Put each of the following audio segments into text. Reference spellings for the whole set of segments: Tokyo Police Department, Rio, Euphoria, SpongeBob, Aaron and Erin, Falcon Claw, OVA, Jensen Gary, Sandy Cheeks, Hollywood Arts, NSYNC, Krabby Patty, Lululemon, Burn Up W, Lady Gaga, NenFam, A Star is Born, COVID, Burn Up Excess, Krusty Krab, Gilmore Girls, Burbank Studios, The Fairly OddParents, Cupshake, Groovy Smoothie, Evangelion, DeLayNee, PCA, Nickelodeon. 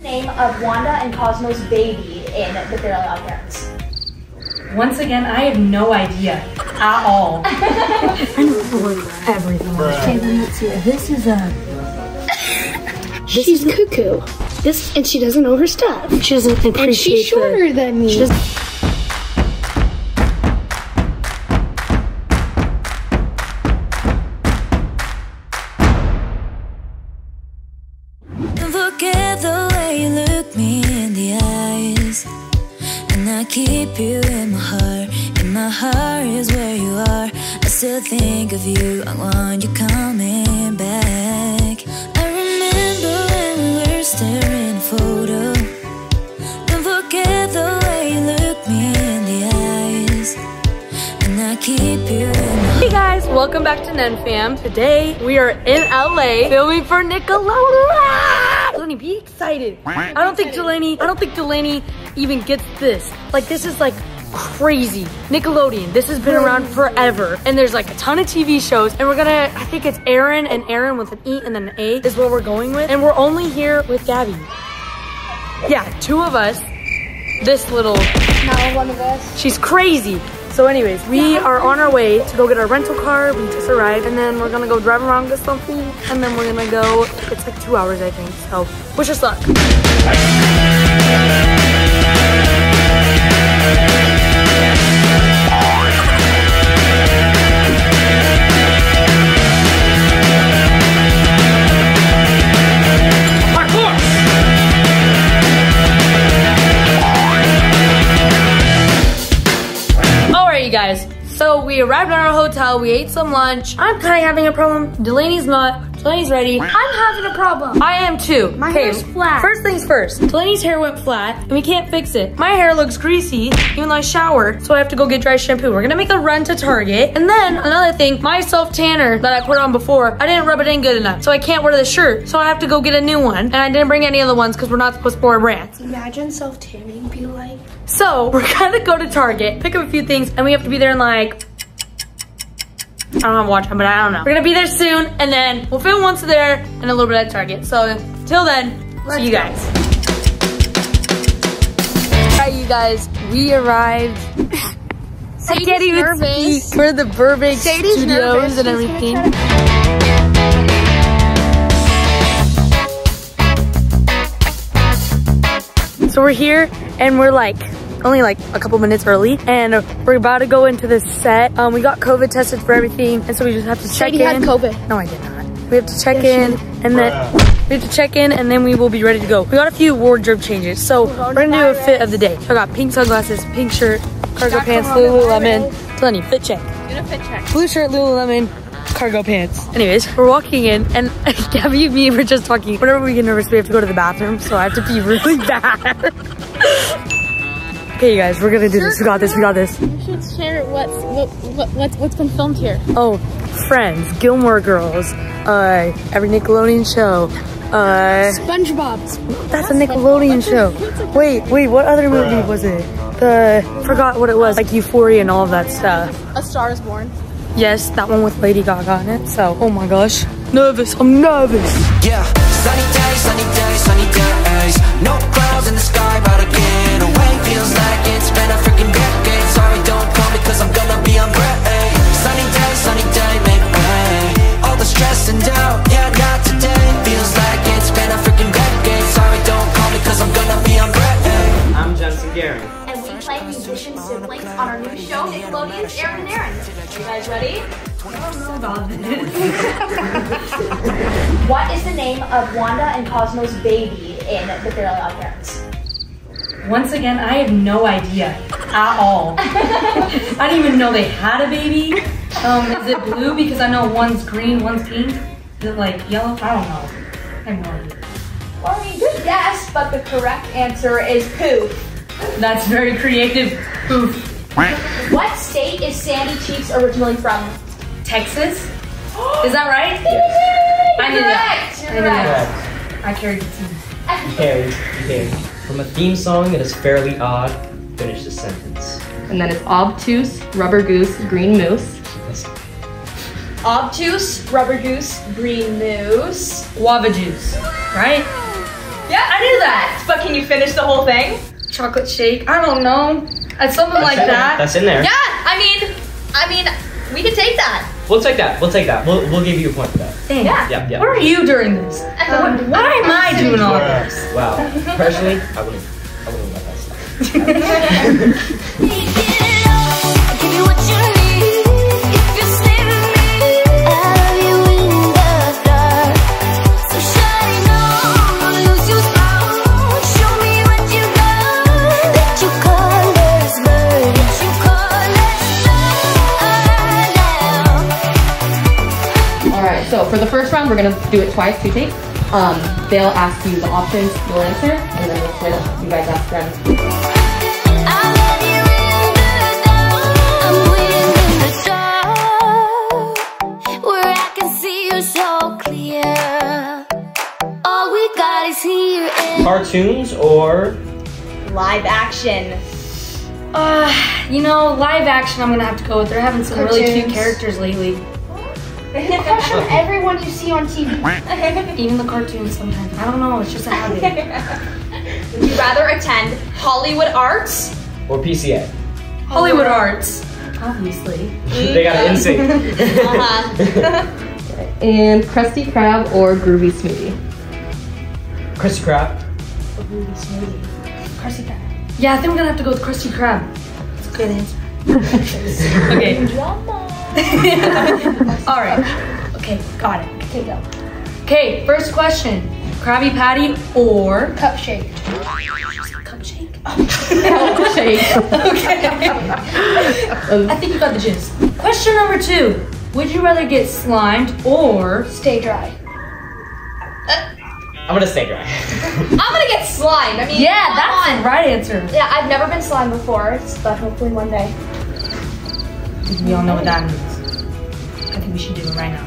Name of Wanda and Cosmo's baby in The Fairly OddParents. Once again, I have no idea at all. I know everything. Okay, let's see. This is she's cuckoo. This, and she doesn't know her stuff. She doesn't appreciate it. And she's shorter than me. Look at the way you look me in the eyes, and I keep you in my heart, and my heart is where you are. I still think of you, I want you coming back. I remember when we were staring at a photo. Don't forget the way you look me in the eyes, and I keep you in my heart. Hey guys, welcome back to NenFam. Today we are in LA filming for Nickelodeon. Delaney, be excited. I don't think Delaney even gets this. Like, this is like crazy. Nickelodeon, this has been around forever. And there's like a ton of TV shows. And we're gonna, I think it's Aaron and Erin with an E and an A is what we're going with. And we're only here with Gabby. Yeah, two of us. This little. Not one of us. She's crazy. So anyways, we are on our way to go get our rental car. We just arrived, and then we're gonna go drive around, get some food, and then we're gonna go, it's like 2 hours, I think. So, wish us luck. Guys, so we arrived at our hotel, we ate some lunch. I'm kind of having a problem. Delaney's not. Delaney's ready. I'm having a problem. I am too. My hair's flat. First things first, Delaney's hair went flat and we can't fix it. My hair looks greasy even though I showered, so I have to go get dry shampoo. We're gonna make a run to Target. And then another thing, my self tanner that I put on before, I didn't rub it in good enough, so I can't wear the shirt. So I have to go get a new one, and I didn't bring any other ones because we're not supposed to wear brands. Imagine self tanning be like. So we're gonna go to Target, pick up a few things, and we have to be there in like, I don't have a watch time, but I don't know. We're gonna be there soon, and then we'll film once there and a little bit at Target. So till then, see you guys. All right, you guys, we arrived. I can't even speak. We're the Burbank Studios and everything. So we're here, and we're like only like a couple minutes early, and we're about to go into the set. We got COVID tested for everything, and so we just have to check in. You had COVID. No, I did not. We have to check in, and then we have to check in, and then we will be ready to go. We got a few wardrobe changes, so we're gonna do a fit of the day. So I got pink sunglasses, pink shirt, cargo pants, Lululemon. Delaney, fit check. Do a fit check. Blue shirt, Lululemon. Cargo pants. Anyways, we're walking in, and Gabby and me were just talking. Whenever we get nervous, we have to go to the bathroom, so I have to pee really bad. Okay, you guys, we're gonna do this. We got this. We got this. You should share what's been filmed here. Oh, Friends, Gilmore Girls, every Nickelodeon show, SpongeBob. That's a Nickelodeon show. Wait, what other movie was it? Forgot what it was. Like Euphoria and all of that stuff. A Star is Born. Yes, that one with Lady Gaga in it, so, oh my gosh. Nervous, I'm nervous. Yeah, sunny days, sunny days, sunny days. No clouds in the sky, but again, away feels like it's been a freaking decade. Sorry, don't call me, cause I'm gonna be on break. Sunny day, make way. All the stress and doubt, yeah, not today. Feels like it's been a freaking decade. Sorry, don't call me, cause I'm gonna be on break. I'm Jensen Gary. Play musician siblings on our new show, Nickelodeon's Aaron and Erin. You guys ready? What is the name of Wanda and Cosmo's baby in The Fairly OddParents? Once again, I have no idea at all. I didn't even know they had a baby. Is it blue? Because I know one's green, one's pink. Is it like yellow? I don't know. I have no idea. Well, I mean, good guess, but the correct answer is Pooh. That's very creative. Oof. What state is Sandy Cheeks originally from? Texas? Is that right? Yes. I knew that. Correct. I carried the team. You carried. From a theme song, it is fairly odd. Finish the sentence. And then it's obtuse, rubber goose, green moose. Obtuse, rubber goose, green moose. Guava juice, right? Yeah, I knew that. But can you finish the whole thing? Chocolate shake. I don't know. It's something like that. That's in there. Yeah, I mean, we can take that. We'll take that. We'll take that. We'll give you a point for that. Dang. Yeah. Yeah, yeah. Where are you during this? Why am I doing all this? Wow. Personally, I wouldn't let that stuff. So for the first round, we're gonna do it twice, two takes. They'll ask you the options, you'll answer, and then we'll switch. You guys ask them. Cartoons or live action? You know, live action. I'm gonna have to go with. They're having some cartoons. Really cute characters lately. You crush on everyone you see on TV. Even the cartoons sometimes. I don't know, it's just a habit. Would you rather attend Hollywood Arts? Or PCA? Hollywood Arts. Obviously. They got an NSYNC. And Krusty Krab or Groovy Smoothie? Krusty Krab. Or Groovy Smoothie. Krusty Krab. Yeah, I think we're gonna have to go with Krusty Krab. That's a good answer. Okay. Drama. All right. Okay, got it. Okay, go. Okay, first question: Krabby Patty or cupshake? Cupshake. Cupshake. Okay. I think you got the gist. Question number 2: Would you rather get slimed or stay dry? I'm gonna stay dry. I'm gonna get slimed. I mean, yeah, that's the right answer. Yeah, I've never been slimed before, but hopefully one day. We all know what that means. I think we should do it right now.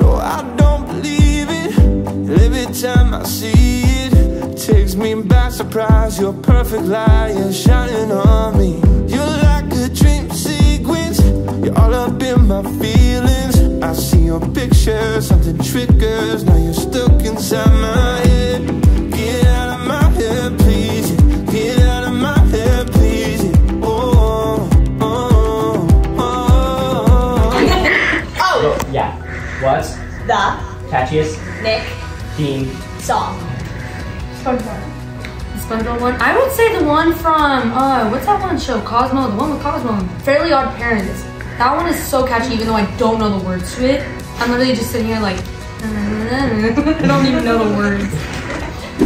No, I don't believe it. Every time I see it, takes me by surprise. Your perfect light is shining on me. You're like a dream sequence. You're all up in my feelings. I see your picture, something triggers. Now you're stuck inside my head. Get out of my head, please. Get out of my head, please. Oh, oh, oh, oh. Oh. Yeah. What's the catchiest Nick Dean song? SpongeBob. The SpongeBob one? I would say the one from, what's that one show? Cosmo, the one with Cosmo. Fairly OddParents. That one is so catchy, even though I don't know the words to it. I'm literally just sitting here like, I don't even know the words.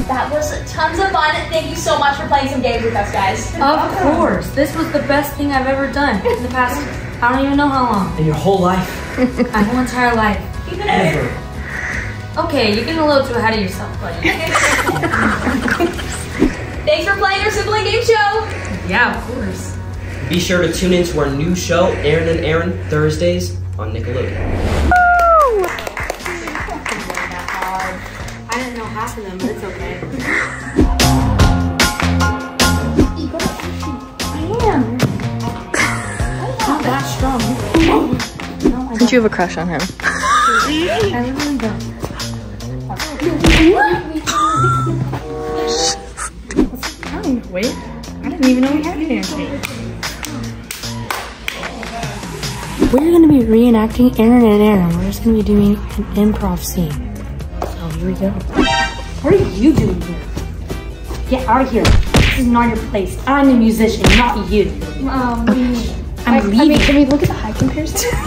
That was tons of fun. Thank you so much for playing some games with us, guys. Of course. This was the best thing I've ever done in the past, I don't even know how long. In your whole life? My whole entire life. Ever. Okay, you're getting a little too ahead of yourself, buddy. Thanks for playing our sibling game show. Yeah, of course. Be sure to tune in to our new show, Aaron and Erin, Thursdays on Nickelodeon. Woo! I didn't know half of them, but it's okay. I am. Not that strong. Did you have a crush on him? I really don't. What's the time? Wait, I didn't even know we had an answer. We're gonna be reenacting Aaron and Erin. We're just gonna be doing an improv scene. So here we go. What are you doing here? Get out of here. This is not your place. I'm the musician, not you. I'm leaving. Can we look at the height comparison? All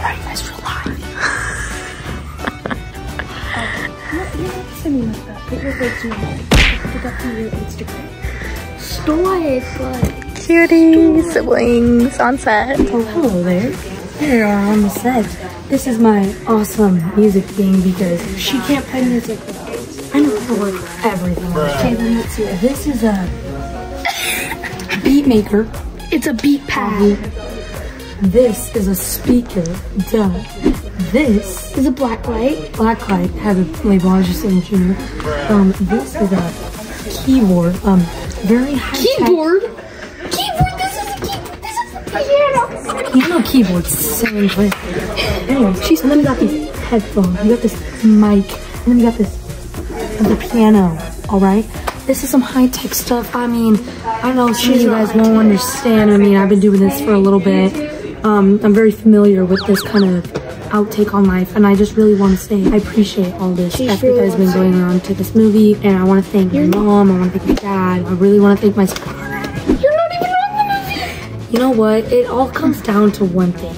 right, guys, we're live. You're not singing like that, but your legs are not. Up to your Instagram. Cutie siblings on set. Oh, hello there. Here we are on the set. This is my awesome music thing because she can't play music without us. I know how to work everything. Okay, then let's see. This is a beat maker. It's a beat pad. This is a speaker. Duh. This is a black light. Black light has a label, I was just saying to you. This is a keyboard. Very high tech. Keyboard? Keyboard, this is a keyboard. This is a piano. Piano keyboard, same place. Anyway, she's, and then we got these headphones. We got this mic. And then we got this, the piano, all right? This is some high-tech stuff. I mean, I don't know if you guys won't understand. I mean, I've been doing this for a little bit. I'm very familiar with this kind of outtake on life, and I just really want to say I appreciate all this stuff that has been going on to this movie, and I want to thank my mom, I want to thank my dad, I really want to thank my... You're not even on the movie! You know what? It all comes down to one thing,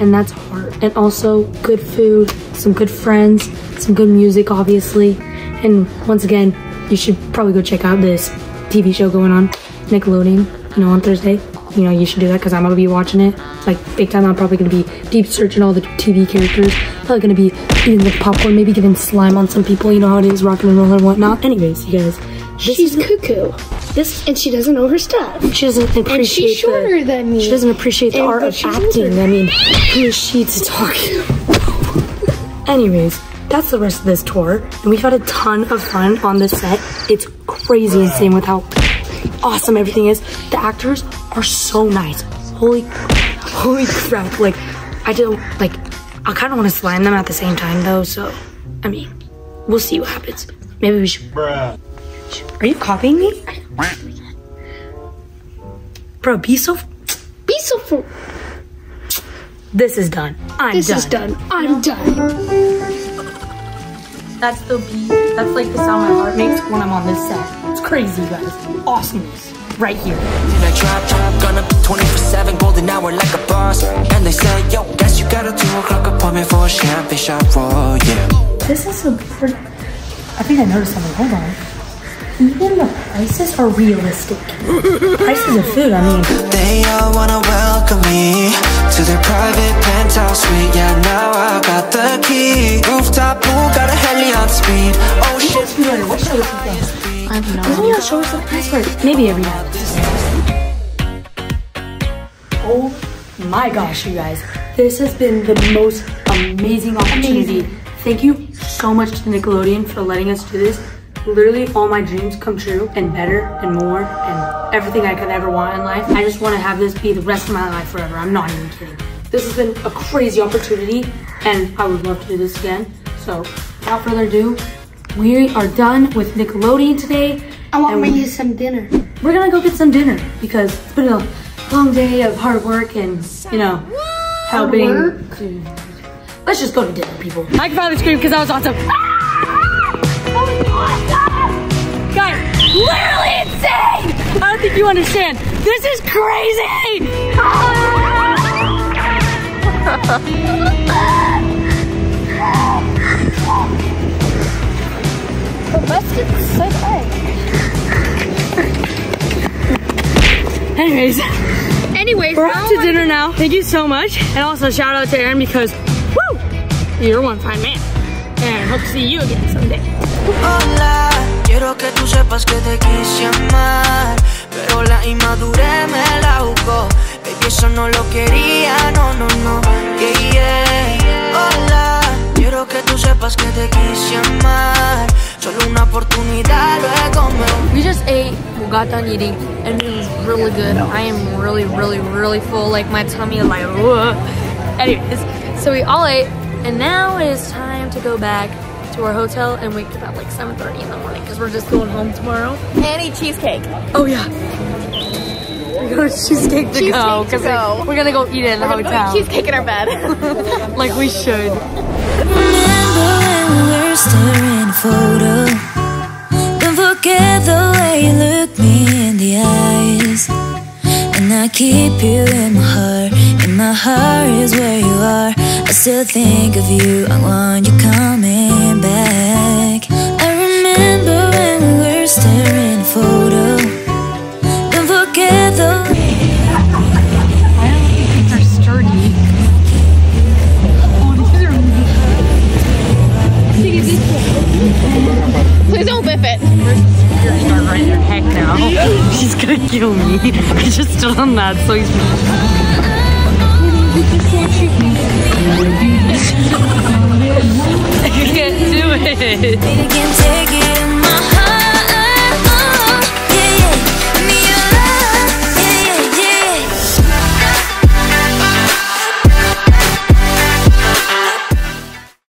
and that's heart. And also, good food, some good friends, some good music, obviously, and once again, you should probably go check out this TV show going on, Nickelodeon, you know, on Thursday. You know, you should do that because I'm going to be watching it. Like, big time, I'm probably going to be deep searching all the TV characters. Probably going to be eating the popcorn, maybe giving slime on some people. You know how it is, rock and roll and whatnot. Anyways, you guys. She's cuckoo. This, and she doesn't know her stuff. She doesn't appreciate and she's shorter than me. She doesn't appreciate the art of acting. I mean, who is she to talk to? Anyways. That's the rest of this tour, and we've had a ton of fun on this set. It's crazy insane with how awesome everything is. The actors are so nice. Holy crap. Like, I don't, like, I kind of want to slime them at the same time, though, so, I mean, we'll see what happens. Maybe we should... Bruh. Are you copying me? Bro, be so... This is done. I'm done. That's the beat. That's like the sound my heart makes when I'm on this set. It's crazy, guys. Awesomeness. Right here. I drop, gonna 24/7 golden hour like a boss. And they say, yo, guess you got a 2 o'clock appointment for a champagne shot roll, yeah. This is a pretty... I think I noticed something. Hold on. Even the prices are realistic. Prices of food, I mean. They all wanna welcome me to their private penthouse suite. Yeah, now I got the key. Rooftop pool, got a heli on speed. Oh shit, what show is this? I don't know. Doesn't he show us the price for it? Maybe every night. Oh my gosh, you guys. This has been the most amazing opportunity. Thank you so much to Nickelodeon for letting us do this. Literally all my dreams come true, and better, and more, and everything I could ever want in life. I just want to have this be the rest of my life forever. I'm not even kidding. This has been a crazy opportunity, and I would love to do this again. So, without further ado, we are done with Nickelodeon today. I want to get some dinner. We're gonna go get some dinner, because it's been a long day of hard work and, you know, helping. Let's just go to dinner, people. I can finally scream because that was awesome. Guys, literally insane! I don't think you understand. This is crazy! The mustard's so big. Anyways, we're up to dinner now. Thank you so much. And also shout out to Aaron because, woo, you're one fine man. And hope to see you again someday. Hola, quiero que tú sepas que te quise amar, pero la inmadurez me la jugó. Baby, eso no lo quería, no, no, no. Yeah, yeah. Hola, quiero que tú sepas que te quise amar, solo una oportunidad luego me... We just ate, we got done eating, and it was really good. I am really full, like my tummy is like, whoa. Anyways, so we all ate, and now it is time to go back to our hotel and wake up at like 7:30 in the morning because we're just going home tomorrow. And eat cheesecake. Oh yeah. We got cheesecake to go because we're gonna go eat it in the hotel. Cheesecake in our bed. Like we should. Remember when we were staring at a photo. Don't forget the way you look me in the eyes. And I keep you in my heart. And my heart is where you are. I still think of you, I want you coming back. I remember when we were staring at a photo. Don't forget the... I don't think these are sturdy. Oh, these are... Please don't whip it. There's a star right there, heck now. She's gonna kill me. I just stood on that, so he's... You can't shoot me. I can't do it.